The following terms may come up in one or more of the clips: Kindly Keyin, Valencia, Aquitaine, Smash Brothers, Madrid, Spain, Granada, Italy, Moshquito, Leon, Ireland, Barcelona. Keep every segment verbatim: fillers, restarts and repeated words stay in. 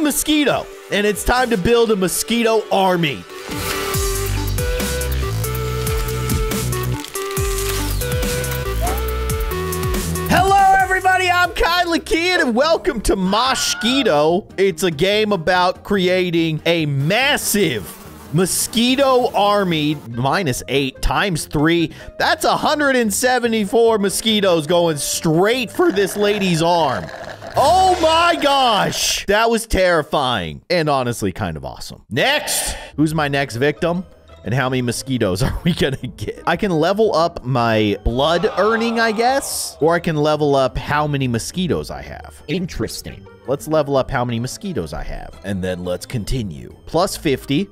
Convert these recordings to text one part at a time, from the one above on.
a Moshquito, and it's time to build a Moshquito army. I'm Kindly Keyin, and welcome to Moshquito. It's a game about creating a massive Moshquito army, minus eight times three. That's one hundred seventy-four Moshquitos going straight for this lady's arm. Oh my gosh, that was terrifying and honestly kind of awesome. Next, who's my next victim? And how many Moshquitos are we gonna get? I can level up my blood earning, I guess, or I can level up how many Moshquitos I have. Interesting. Let's level up how many Moshquitos I have, and then let's continue. Plus fifty,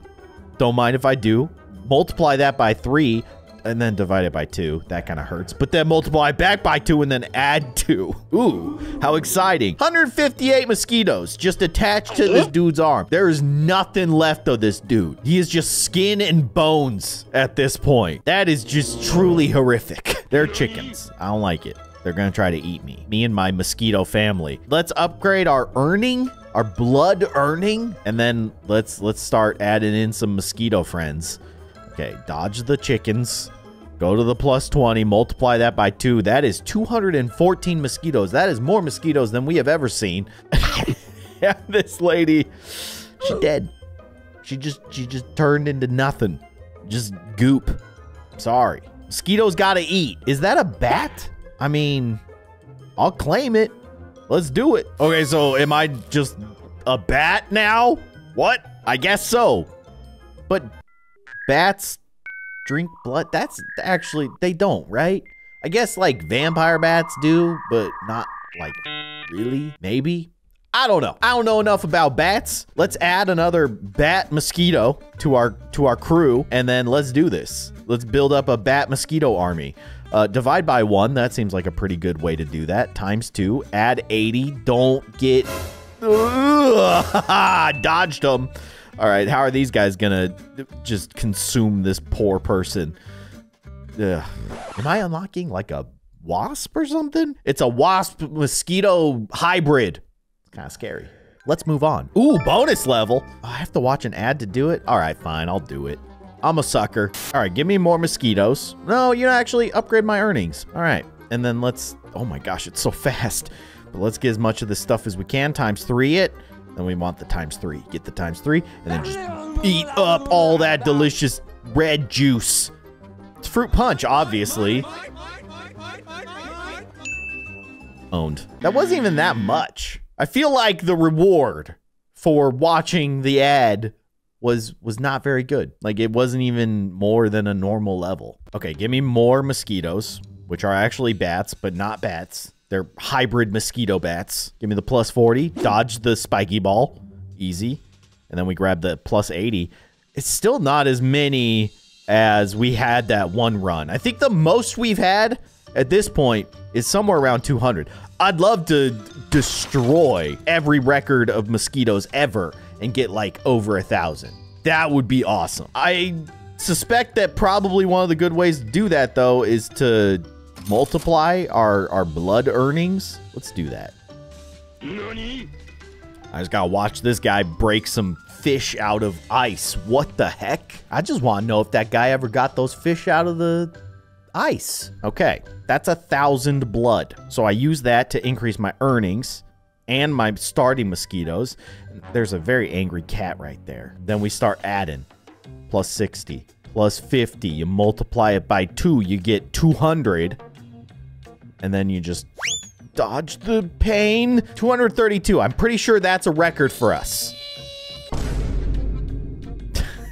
don't mind if I do. Multiply that by three, and then divide it by two. That kind of hurts. But then multiply back by two and then add two. Ooh, how exciting. one hundred fifty-eight Moshquitos just attached to this dude's arm. There is nothing left of this dude. He is just skin and bones at this point. That is just truly horrific. They're chickens. I don't like it. They're gonna try to eat me. Me and my Moshquito family. Let's upgrade our earning, our blood earning, and then let's let's start adding in some Moshquito friends. Okay, dodge the chickens. Go to the plus twenty, multiply that by two. That is two hundred fourteen Moshquitos. That is more Moshquitos than we have ever seen. Yeah, this lady, she dead. She just, she just turned into nothing. Just goop. Sorry. Moshquitos gotta eat. Is that a bat? I mean, I'll claim it. Let's do it. Okay, so am I just a bat now? What? I guess so. But bats drink blood. That's actually, they don't, right? I guess like vampire bats do, but not like really, maybe. I don't know. I don't know enough about bats. Let's add another bat Moshquito to our to our crew, and then let's do this. Let's build up a bat Moshquito army. Uh, divide by one. That seems like a pretty good way to do that. Times two. Add eighty. Don't get Ugh, dodged them. All right, how are these guys gonna just consume this poor person? Ugh. Am I unlocking like a wasp or something? It's a wasp Moshquito hybrid. It's kind of scary. Let's move on. Ooh, bonus level. Oh, I have to watch an ad to do it. All right, fine, I'll do it. I'm a sucker. All right, give me more Moshquitos. No, you know, actually upgrade my earnings. All right, and then let's, oh my gosh, it's so fast. But let's get as much of this stuff as we can. Times three it. And we want the times three. Get the times three, and then just eat up all that delicious red juice. It's fruit punch, obviously. Owned. That wasn't even that much. I feel like the reward for watching the ad was was not very good. Like, it wasn't even more than a normal level. Okay, give me more Moshquitos, which are actually bats, but not bats. They're hybrid Moshquito bats. Give me the plus forty. Dodge the spiky ball. Easy. And then we grab the plus eighty. It's still not as many as we had that one run. I think the most we've had at this point is somewhere around two hundred. I'd love to destroy every record of Moshquitos ever and get like over a thousand. That would be awesome. I suspect that probably one of the good ways to do that, though, is to multiply our, our blood earnings. Let's do that. Nani? I just gotta watch this guy break some fish out of ice. What the heck? I just want to know if that guy ever got those fish out of the ice. Okay, that's a thousand blood. So I use that to increase my earnings and my starting Moshquitos. There's a very angry cat right there. Then we start adding. Plus sixty. Plus fifty. You multiply it by two. You get two hundred. And then you just dodge the pain. two hundred thirty-two. I'm pretty sure that's a record for us.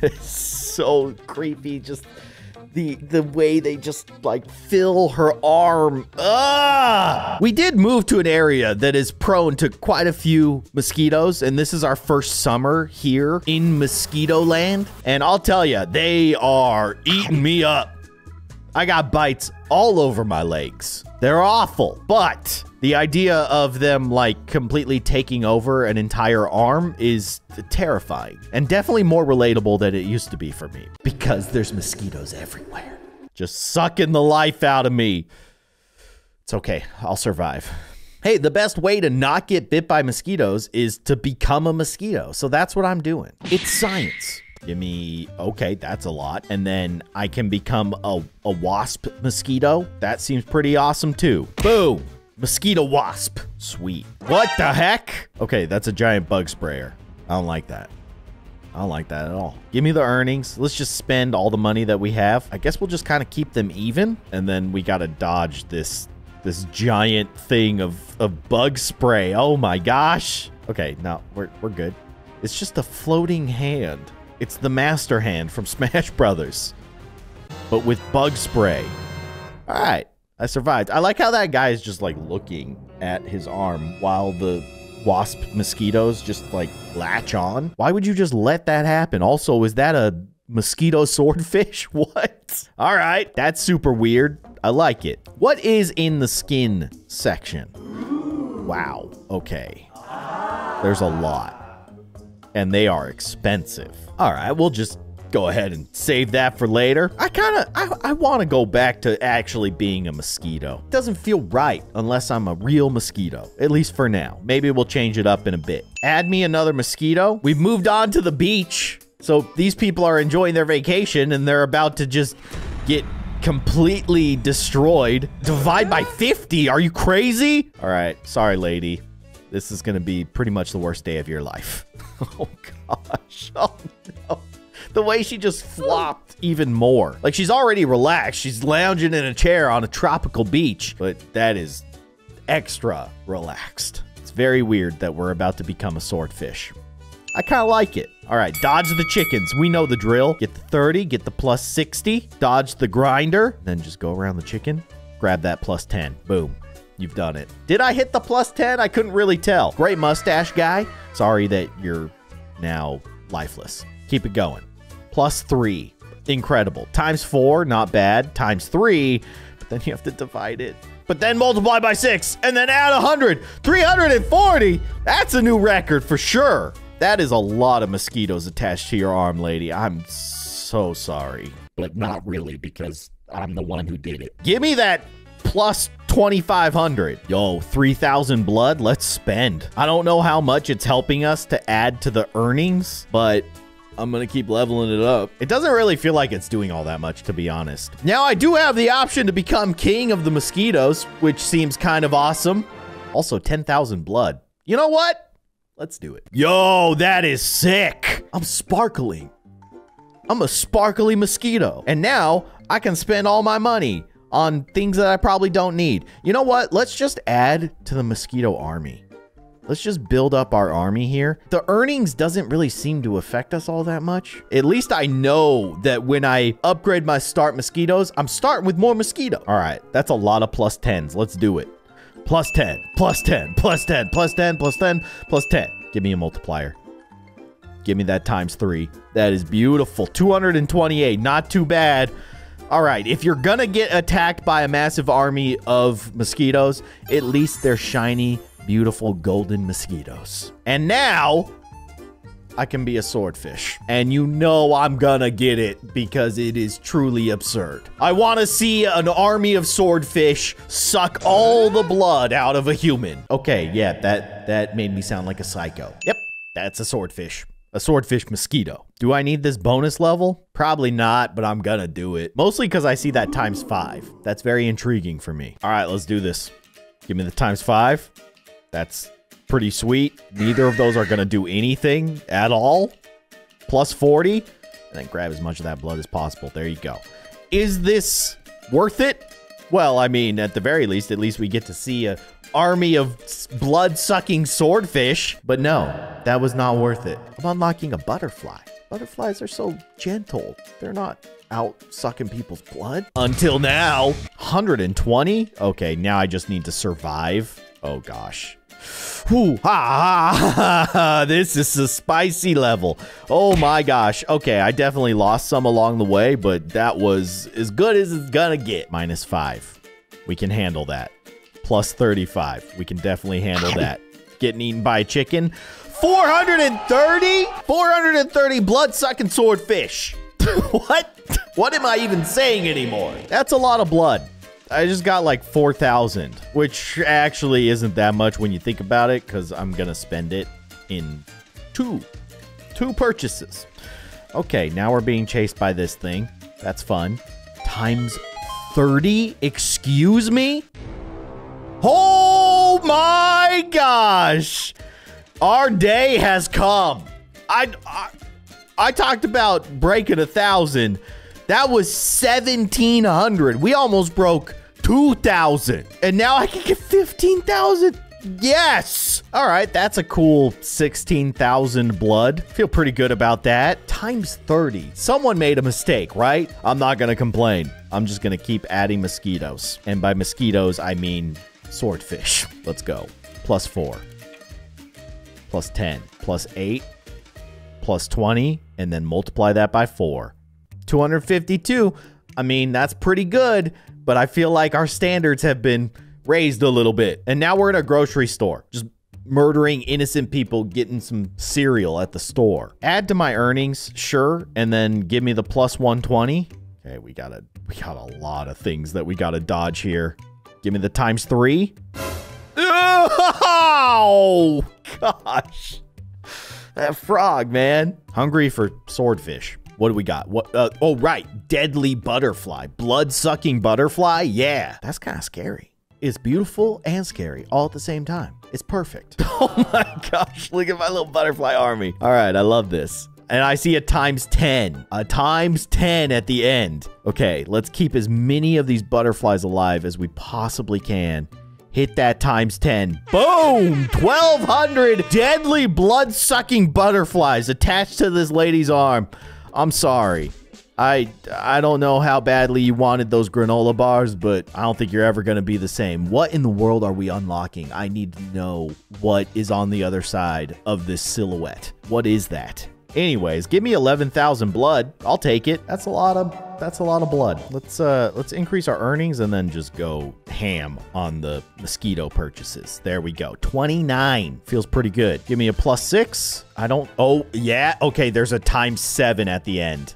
It's so creepy. Just the the way they just like fill her arm. Ah! We did move to an area that is prone to quite a few Moshquitos, and this is our first summer here in Moshquito land. And I'll tell you, they are eating me up. I got bites all over my legs. They're awful, but the idea of them like completely taking over an entire arm is terrifying and definitely more relatable than it used to be for me because there's Moshquitos everywhere. Just sucking the life out of me. It's okay, I'll survive. hey, the best way to not get bit by mosquitoes is to become a mosquito. So that's what I'm doing. It's science. Give me, okay, that's a lot. And then I can become a, a wasp mosquito. That seems pretty awesome too. Boom. Mosquito wasp. Sweet. What the heck? Okay, that's a giant bug sprayer. I don't like that. I don't like that at all. Give me the earnings. Let's just spend all the money that we have. I guess we'll just kind of keep them even. And then we got to dodge this this giant thing of, of bug spray. Oh my gosh. Okay, no, we're, we're good. It's just a floating hand. It's the master hand from Smash Brothers, but with bug spray. All right, I survived. I like how that guy is just like looking at his arm while the wasp mosquitoes just like latch on. Why would you just let that happen? Also, is that a mosquito swordfish? What? All right, that's super weird. I like it. What is in the skin section? Wow, okay. There's a lot. And they are expensive. All right, we'll just go ahead and save that for later. I kind of, I, I want to go back to actually being a mosquito. It doesn't feel right unless I'm a real mosquito, at least for now. Maybe we'll change it up in a bit. Add me another mosquito. We've moved on to the beach. So these people are enjoying their vacation and they're about to just get completely destroyed. Divide by fifty, are you crazy? All right, sorry, lady. This is gonna be pretty much the worst day of your life. Oh gosh, oh no. The way she just flopped even more. Like she's already relaxed, she's lounging in a chair on a tropical beach, but that is extra relaxed. It's very weird that we're about to become a swordfish. I kinda like it. All right, dodge the chickens. We know the drill. Get the thirty, get the plus sixty, dodge the grinder, then just go around the chicken, grab that plus ten, boom. You've done it. Did I hit the plus ten? I couldn't really tell. Great mustache guy. Sorry that you're now lifeless. Keep it going. Plus three. Incredible. Times four, not bad. Times three, but then you have to divide it. But then multiply by six and then add one hundred. three hundred forty. That's a new record for sure. That is a lot of mosquitoes attached to your arm, lady. I'm so sorry. But not really, because I'm the one who did it. Give me that plus twenty-five hundred. Yo, three thousand blood, let's spend. I don't know how much it's helping us to add to the earnings, but I'm gonna keep leveling it up. It doesn't really feel like it's doing all that much, to be honest. Now I do have the option to become king of the mosquitoes, which seems kind of awesome. Also ten thousand blood. You know what? Let's do it. Yo, that is sick. I'm sparkling. I'm a sparkly mosquito. And now I can spend all my money on things that I probably don't need. You know what? Let's just add to the mosquito army. Let's just build up our army here. The earnings doesn't really seem to affect us all that much. At least I know that when I upgrade my start mosquitoes, I'm starting with more mosquito. All right, that's a lot of plus tens. Let's do it. Plus ten, plus ten, plus ten, plus ten, plus ten, plus ten. Give me a multiplier. Give me that times three. That is beautiful. two hundred twenty-eight, not too bad. All right, if you're gonna get attacked by a massive army of mosquitoes, at least they're shiny, beautiful, golden mosquitoes. And now, I can be a swordfish. And you know I'm gonna get it because it is truly absurd. I wanna see an army of swordfish suck all the blood out of a human. Okay, yeah, that, that made me sound like a psycho. Yep, that's a swordfish. A swordfish mosquito. Do I need this bonus level? Probably not, but I'm gonna do it. Mostly because I see that times five. That's very intriguing for me. All right, let's do this. Give me the times five. That's pretty sweet. Neither of those are gonna do anything at all. Plus forty. And then grab as much of that blood as possible. There you go. Is this worth it? Well, I mean, at the very least, at least we get to see a army of blood-sucking swordfish. But no, that was not worth it. I'm unlocking a butterfly. Butterflies are so gentle. They're not out sucking people's blood. Until now. one hundred twenty? Okay, now I just need to survive. Oh, gosh. Whew, ha, ha, ha, ha, this is a spicy level. Oh my gosh. Okay, I definitely lost some along the way, but that was as good as it's gonna get. Minus five. We can handle that. Plus thirty-five. We can definitely handle that. Getting eaten by a chicken. four hundred thirty? four hundred thirty blood-sucking swordfish. What? What am I even saying anymore? That's a lot of blood. I just got like four thousand, which actually isn't that much when you think about it, because I'm going to spend it in two. Two purchases. Okay, now we're being chased by this thing. That's fun. Times thirty? Excuse me? Oh my gosh! Our day has come. I, I, I talked about breaking a thousand. That was seventeen hundred. We almost broke two thousand. And now I can get fifteen thousand. Yes. All right. That's a cool sixteen thousand blood. Feel pretty good about that. Times thirty. Someone made a mistake, right? I'm not going to complain. I'm just going to keep adding mosquitoes. And by mosquitoes, I mean swordfish. Let's go. Plus four. Plus ten. Plus eight. Plus twenty. And then multiply that by four. two hundred fifty-two. I mean, that's pretty good, but I feel like our standards have been raised a little bit. And now we're in a grocery store, just murdering innocent people, getting some cereal at the store. Add to my earnings, sure, and then give me the plus one twenty. Okay, we got a, we got a lot of things that we got to dodge here. Give me the times three. Oh, gosh. That frog, man. Hungry for swordfish. What do we got? What? Uh, oh, right. Deadly butterfly. Blood-sucking butterfly? Yeah. That's kind of scary. It's beautiful and scary all at the same time. It's perfect. Oh my gosh. Look at my little butterfly army. All right. I love this. And I see a times ten. A times ten at the end. Okay. Let's keep as many of these butterflies alive as we possibly can. Hit that times ten. Boom! twelve hundred deadly blood-sucking butterflies attached to this lady's arm. I'm sorry. I I don't know how badly you wanted those granola bars, but I don't think you're ever going to be the same. What in the world are we unlocking? I need to know what is on the other side of this silhouette. What is that? Anyways, give me eleven thousand blood. I'll take it. That's a lot of that's a lot of blood. Let's uh let's increase our earnings and then just go ham on the mosquito purchases. There we go. twenty-nine feels pretty good. Give me a plus six. I don't. Oh yeah. Okay. There's a times seven at the end.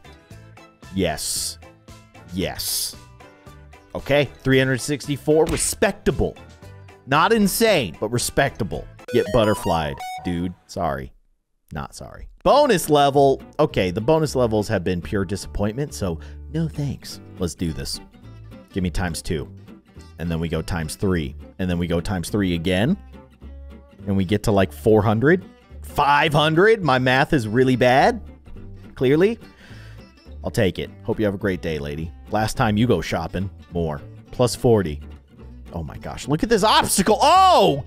Yes. Yes. Okay. three hundred sixty-four. Respectable. Not insane, but respectable. Get butterflied, dude. Sorry. Not sorry. Bonus level. Okay, the bonus levels have been pure disappointment, so no thanks. Let's do this. Give me times two. And then we go times three. And then we go times three again. And we get to like four hundred. five hundred. My math is really bad. Clearly. I'll take it. Hope you have a great day, lady. Last time you go shopping. More. Plus forty. Oh my gosh, look at this obstacle. Oh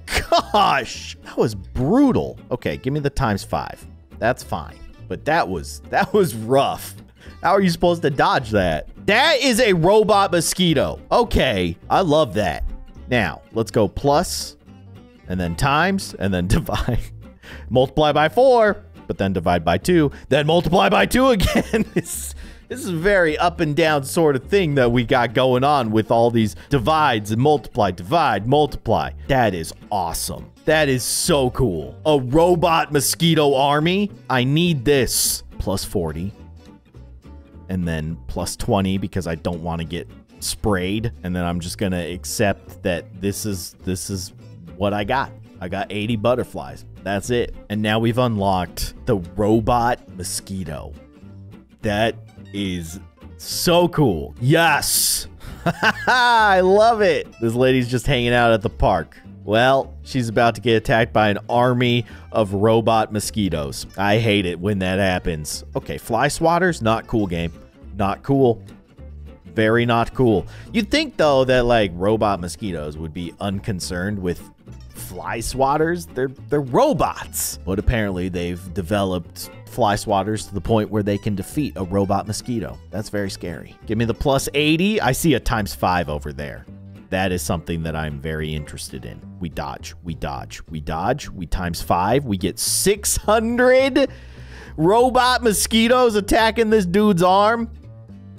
gosh, that was brutal. Okay, give me the times five. That's fine, but that was that was rough. How are you supposed to dodge that? That is a robot mosquito. Okay, I love that. Now let's go plus and then times and then divide. Multiply by four, but then divide by two, then multiply by two again. It's This is a very up and down sort of thing that we got going on with all these divides and multiply, divide, multiply. That is awesome. That is so cool. A robot mosquito army. I need this. Plus forty. And then plus twenty because I don't want to get sprayed. And then I'm just going to accept that this is, this is what I got. I got eighty butterflies. That's it. And now we've unlocked the robot mosquito. That is so cool. Yes. I love it. This lady's just hanging out at the park. Well, she's about to get attacked by an army of robot mosquitoes. I hate it when that happens. Okay, fly swatters, not cool game. Not cool. Very not cool. You'd think, though, that, like, robot mosquitoes would be unconcerned with fly swatters. They're, they're robots. But apparently they've developed fly swatters to the point where they can defeat a robot mosquito. That's very scary. Give me the plus eighty. I see a times five over there. That is something that I'm very interested in. We dodge, we dodge, we dodge, we times five. We get six hundred robot mosquitoes attacking this dude's arm.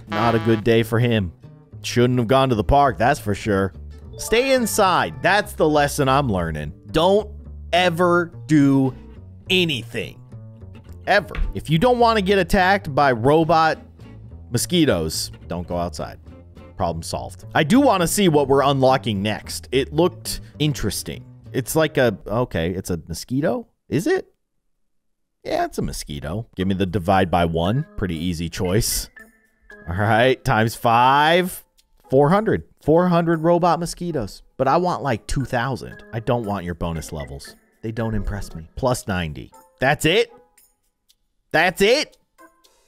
Not a good day for him. Shouldn't have gone to the park, that's for sure. Stay inside. That's the lesson I'm learning. Don't ever do anything. Ever. If you don't want to get attacked by robot mosquitoes, don't go outside. Problem solved. I do want to see what we're unlocking next. It looked interesting. It's like a... Okay, it's a mosquito? Is it? Yeah, it's a mosquito. Give me the divide by one. Pretty easy choice. All right, times five. four hundred. four hundred robot mosquitoes. But I want like two thousand. I don't want your bonus levels. They don't impress me. Plus ninety. That's it? That's it?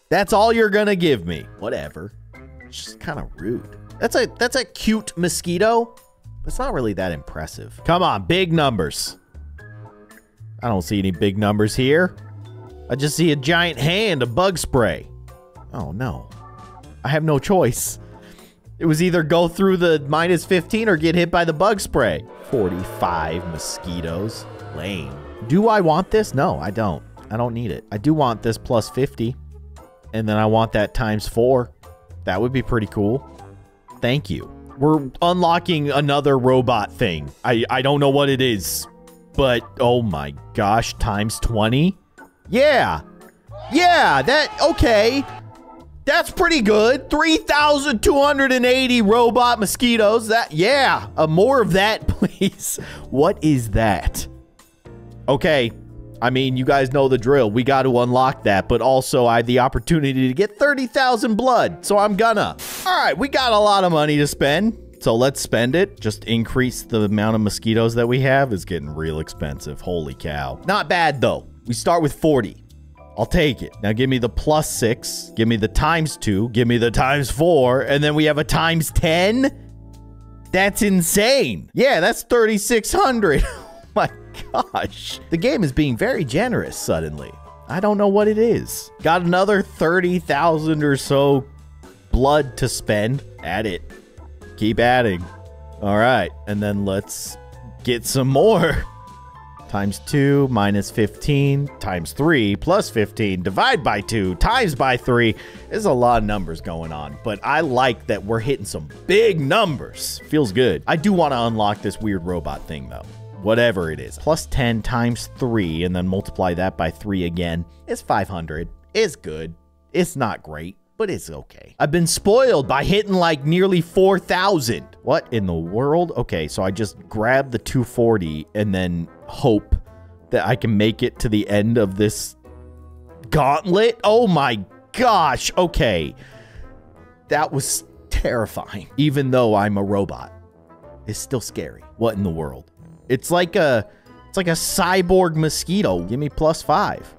That's all you're gonna give me? Whatever. It's just kind of rude. That's a, that's a cute mosquito. It's not really that impressive. Come on, big numbers. I don't see any big numbers here. I just see a giant hand of bug spray. Oh, no. I have no choice. It was either go through the minus fifteen or get hit by the bug spray. forty-five mosquitoes. Lame. Do I want this? No, I don't. I don't need it. I do want this plus fifty. And then I want that times four. That would be pretty cool. Thank you. We're unlocking another robot thing. I, I don't know what it is. But, oh my gosh, times twenty? Yeah. Yeah, that, okay. That's pretty good. three thousand two hundred eighty robot mosquitoes. That, yeah. Uh, more of that, please. What is that? Okay. I mean, you guys know the drill. We got to unlock that, but also I have the opportunity to get thirty thousand blood, so I'm gonna. All right, we got a lot of money to spend, so let's spend it. Just increase the amount of mosquitoes that we have. It's getting real expensive. Holy cow. Not bad, though. We start with forty. I'll take it. Now give me the plus six. Give me the times two. Give me the times four. And then we have a times ten. That's insane. Yeah, that's thirty-six hundred. Oh my gosh. The game is being very generous suddenly. I don't know what it is. Got another thirty thousand or so blood to spend. Add it. Keep adding. All right. And then let's get some more. Times two, minus fifteen, times three, plus fifteen, divide by two, times by three. There's a lot of numbers going on, but I like that we're hitting some big numbers. Feels good. I do want to unlock this weird robot thing, though. Whatever it is. Plus ten times three, and then multiply that by three again. It's five hundred. It's good. It's not great, but it's okay. I've been spoiled by hitting like nearly four thousand. What in the world? Okay, so I just grabbed the two forty and then hope that I can make it to the end of this gauntlet. Oh my gosh. Okay. That was terrifying. Even though I'm a robot, it's still scary. What in the world? It's like a, it's like a cyborg mosquito. Give me plus five,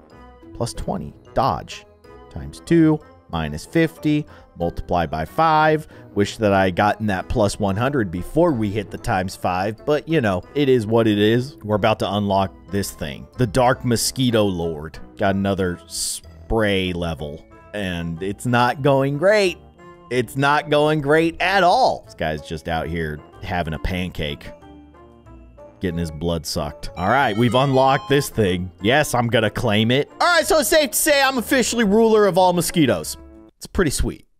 plus twenty, dodge, times two, minus fifty, multiply by five. Wish that I had gotten that plus one hundred before we hit the times five, but you know, it is what it is. We're about to unlock this thing. The Dark Mosquito Lord. Got another spray level, and it's not going great. It's not going great at all. This guy's just out here having a pancake. Getting his blood sucked. All right, we've unlocked this thing. Yes, I'm gonna claim it. All right, so it's safe to say I'm officially ruler of all mosquitoes. It's pretty sweet.